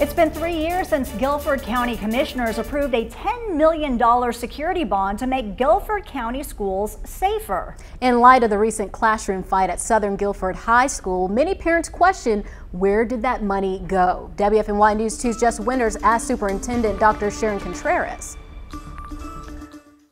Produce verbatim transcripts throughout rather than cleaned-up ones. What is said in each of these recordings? It's been three years since Guilford County Commissioners approved a ten million dollars security bond to make Guilford County schools safer. In light of the recent classroom fight at Southern Guilford High School, many parents question, where did that money go? W F M Y News two's Jess Winters asked Superintendent Doctor Sharon Contreras.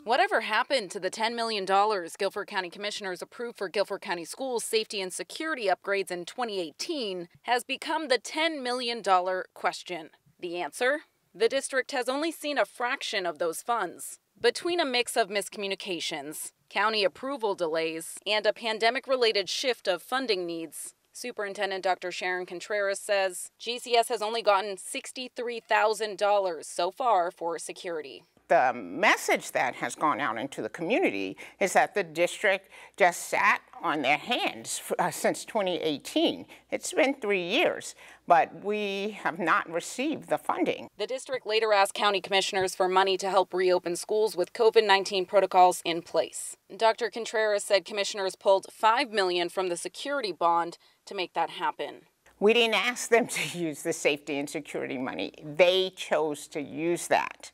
Whatever happened to the ten million dollars Guilford County Commissioners approved for Guilford County schools safety and security upgrades in twenty eighteen has become the ten million dollars question. The answer? The district has only seen a fraction of those funds. Between a mix of miscommunications, county approval delays, and a pandemic-related shift of funding needs, Superintendent Doctor Sharon Contreras says G C S has only gotten sixty-three thousand dollars so far for security. The message that has gone out into the community is that the district just sat on their hands for, uh, since twenty eighteen. It's been three years, but we have not received the funding. The district later asked county commissioners for money to help reopen schools with COVID nineteen protocols in place. Doctor Contreras said commissioners pulled five million dollars from the security bond to make that happen. We didn't ask them to use the safety and security money. They chose to use that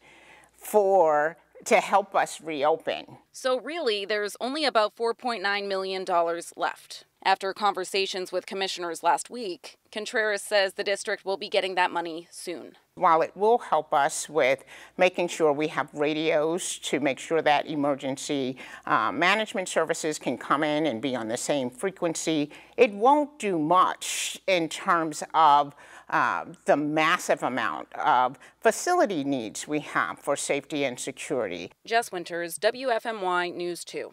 for to help us reopen. So really, there's only about four point nine million dollars left. After conversations with commissioners last week, Contreras says the district will be getting that money soon. While it will help us with making sure we have radios to make sure that emergency uh, management services can come in and be on the same frequency, it won't do much in terms of uh, the massive amount of facility needs we have for safety and security. Jess Winters, W F M Y News two.